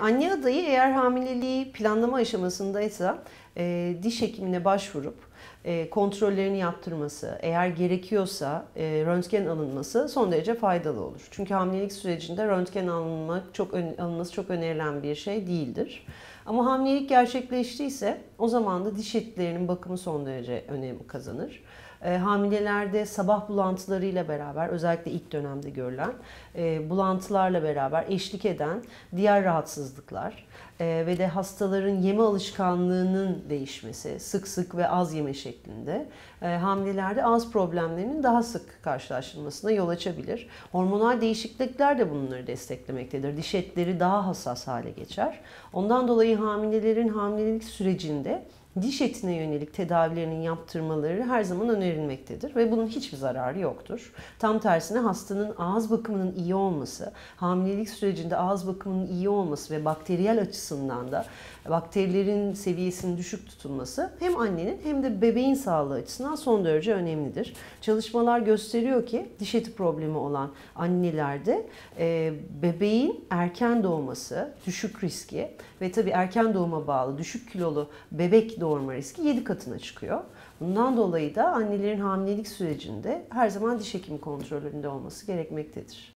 Anne adayı eğer hamileliği planlama aşamasındaysa diş hekimine başvurup kontrollerini yaptırması, eğer gerekiyorsa röntgen alınması son derece faydalı olur. Çünkü hamilelik sürecinde röntgen alınması çok önerilen bir şey değildir. Ama hamilelik gerçekleştiyse o zaman da diş etlerinin bakımı son derece önem kazanır. Hamilelerde sabah bulantılarıyla beraber özellikle ilk dönemde görülen bulantılarla beraber eşlik eden diğer rahatsızlıklar ve de hastaların yeme alışkanlığının değişmesi, sık sık ve az yeme şeklinde hamilelerde ağız problemlerinin daha sık karşılaşılmasına yol açabilir. Hormonal değişiklikler de bunları desteklemektedir. Diş etleri daha hassas hale geçer. Ondan dolayı hamilelerin hamilelik sürecinde diş etine yönelik tedavilerinin yaptırmaları her zaman önerilmektedir ve bunun hiçbir zararı yoktur. Tam tersine hastanın ağız bakımının iyi olması, hamilelik sürecinde ağız bakımının iyi olması ve bakteriyel açısından da bakterilerin seviyesinin düşük tutulması hem annenin hem de bebeğin sağlığı açısından son derece önemlidir. Çalışmalar gösteriyor ki diş eti problemi olan annelerde bebeğin erken doğması, düşük riski ve tabii erken doğuma bağlı düşük kilolu bebek doğurma riski 7 katına çıkıyor. Bundan dolayı da annelerin hamilelik sürecinde her zaman diş hekimi kontrolünde olması gerekmektedir.